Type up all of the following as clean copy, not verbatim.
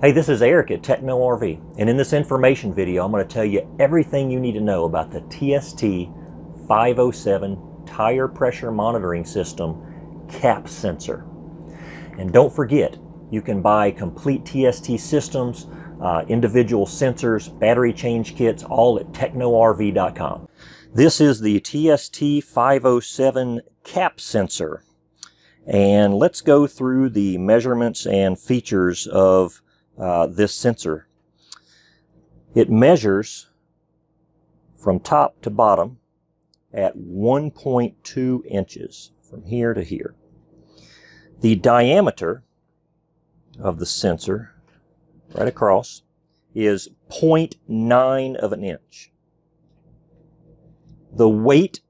Hey, this is Eric at Techno RV, and in this information video, I'm going to tell you everything you need to know about the TST 507 tire pressure monitoring system cap sensor. And don't forget, you can buy complete TST systems, individual sensors, battery change kits, all at technorv.com. This is the TST 507 cap sensor, and let's go through the measurements and features of this sensor. It measures from top to bottom at 1.2 inches from here to here. The diameter of the sensor right across is 0.9 of an inch. The weight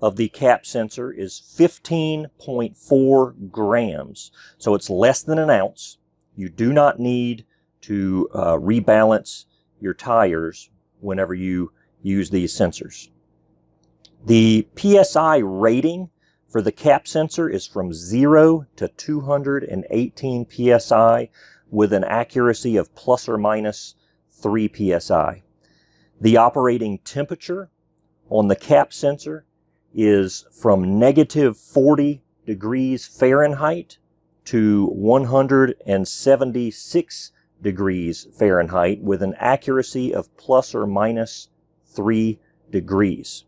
of the cap sensor is 15.4 grams, so it's less than an ounce. You do not need to rebalance your tires whenever you use these sensors. The PSI rating for the cap sensor is from 0 to 218 PSI with an accuracy of plus or minus 3 PSI. The operating temperature on the cap sensor is from negative 40 degrees Fahrenheit to 176 degrees Fahrenheit with an accuracy of plus or minus 3 degrees.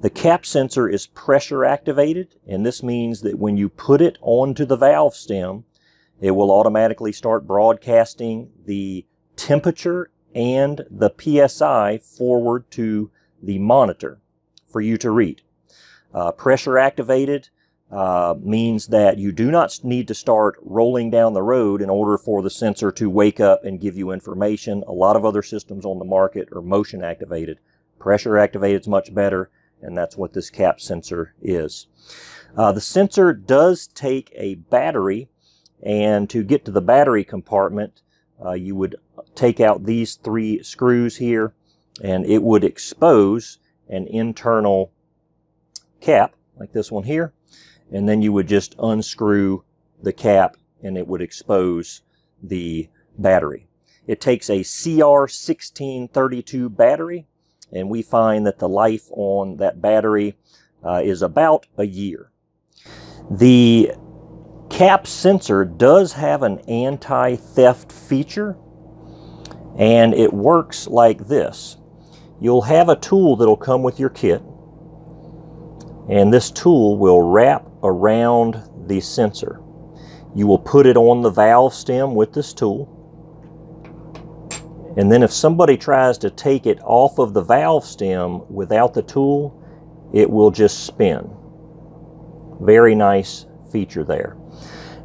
The cap sensor is pressure activated, and this means that when you put it onto the valve stem, it will automatically start broadcasting the temperature and the PSI forward to the monitor for you to read. Pressure activated means that you do not need to start rolling down the road in order for the sensor to wake up and give you information. A lot of other systems on the market are motion activated. Pressure activated is much better, and that's what this cap sensor is. The sensor does take a battery, and to get to the battery compartment, you would take out these three screws here, and it would expose an internal cap like this one here. And then you would just unscrew the cap and it would expose the battery. It takes a CR1632 battery, and we find that the life on that battery is about a year. The cap sensor does have an anti-theft feature, and it works like this. You'll have a tool that'll come with your kit, and this tool will wrap around the sensor. You will put it on the valve stem with this tool, and then if somebody tries to take it off of the valve stem without the tool, it will just spin. Very nice feature there.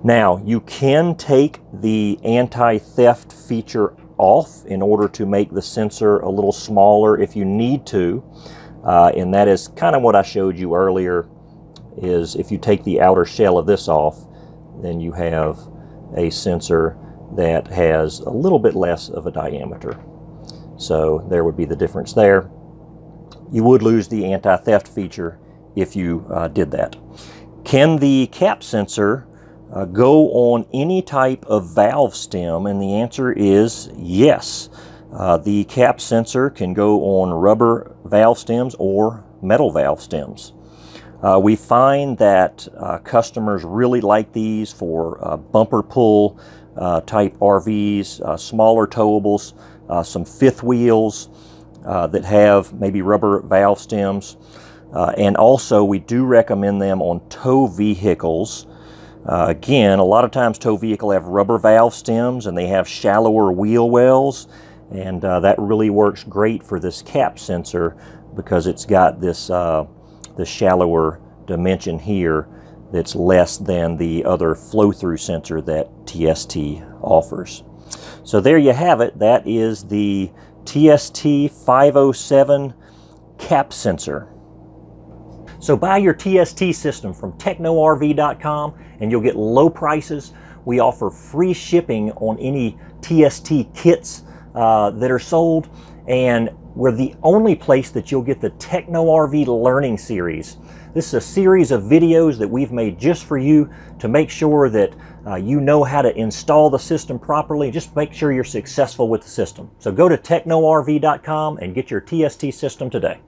Now, you can take the anti-theft feature off in order to make the sensor a little smaller if you need to. And that is kind of what I showed you earlier, is if you take the outer shell of this off, then you have a sensor that has a little bit less of a diameter. So there would be the difference there. You would lose the anti-theft feature if you did that. Can the cap sensor go on any type of valve stem? And the answer is yes. The cap sensor can go on rubber valve stems or metal valve stems. We find that customers really like these for bumper pull type RVs, smaller towables, some fifth wheels that have maybe rubber valve stems. And also we do recommend them on tow vehicles. Again, a lot of times tow vehicles have rubber valve stems and they have shallower wheel wells. And that really works great for this cap sensor because it's got this the shallower dimension here that's less than the other flow-through sensor that TST offers. So there you have it. That is the TST 507 cap sensor. So buy your TST system from technorv.com and you'll get low prices. We offer free shipping on any TST kits that are sold, and we're the only place that you'll get the Techno RV Learning Series. This is a series of videos that we've made just for you to make sure that you know how to install the system properly. Just make sure you're successful with the system. So go to technorv.com and get your TST system today.